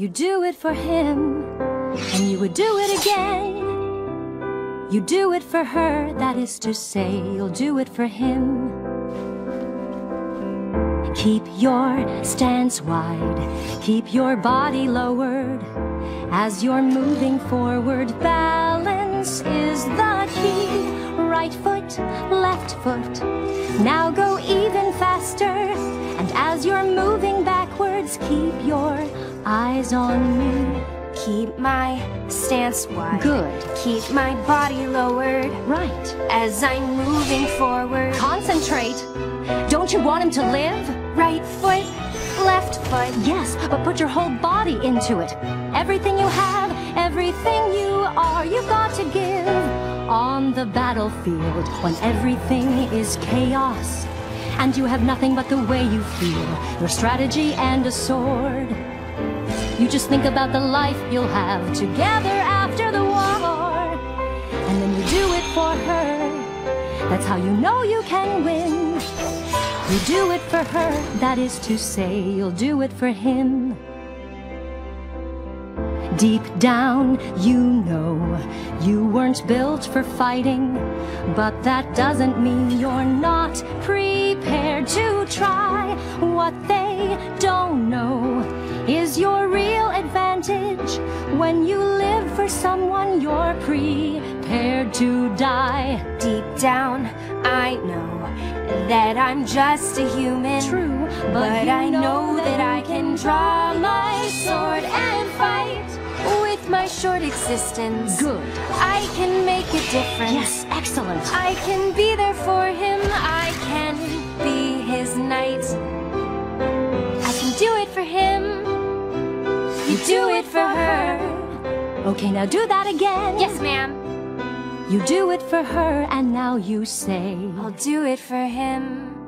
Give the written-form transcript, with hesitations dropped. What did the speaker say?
You do it for him, and you would do it again. You do it for her, that is to say, you'll do it for him. Keep your stance wide, keep your body lowered. As you're moving forward, balance is the key. Right foot, left foot, now go even faster. And as you're moving backwards, keep your eyes on me. Keep my stance wide. Good. Keep my body lowered. Right. As I'm moving forward. Concentrate. Don't you want him to live? Right foot, left foot. Yes, but put your whole body into it. Everything you have, everything you are, you've got to give. On the battlefield, when everything is chaos, and you have nothing but the way you feel, your strategy and a sword. You just think about the life you'll have together after the war. And then you do it for her. That's how you know you can win. You do it for her, that is to say, you'll do it for him. Deep down, you know you weren't built for fighting, but that doesn't mean you're not prepared to try. What they don't know is your real advantage. When you live for someone, you're prepared to die. Deep down, I know that I'm just a human. True, but I know that I can draw my sword and fight with my short existence. Good. I can make a difference. Yes, excellent. I can be there for him. I can be his knight. I can do it for him. You do it for her. Okay, now do that again. Yes, ma'am. You do it for her, and now you say, I'll do it for him.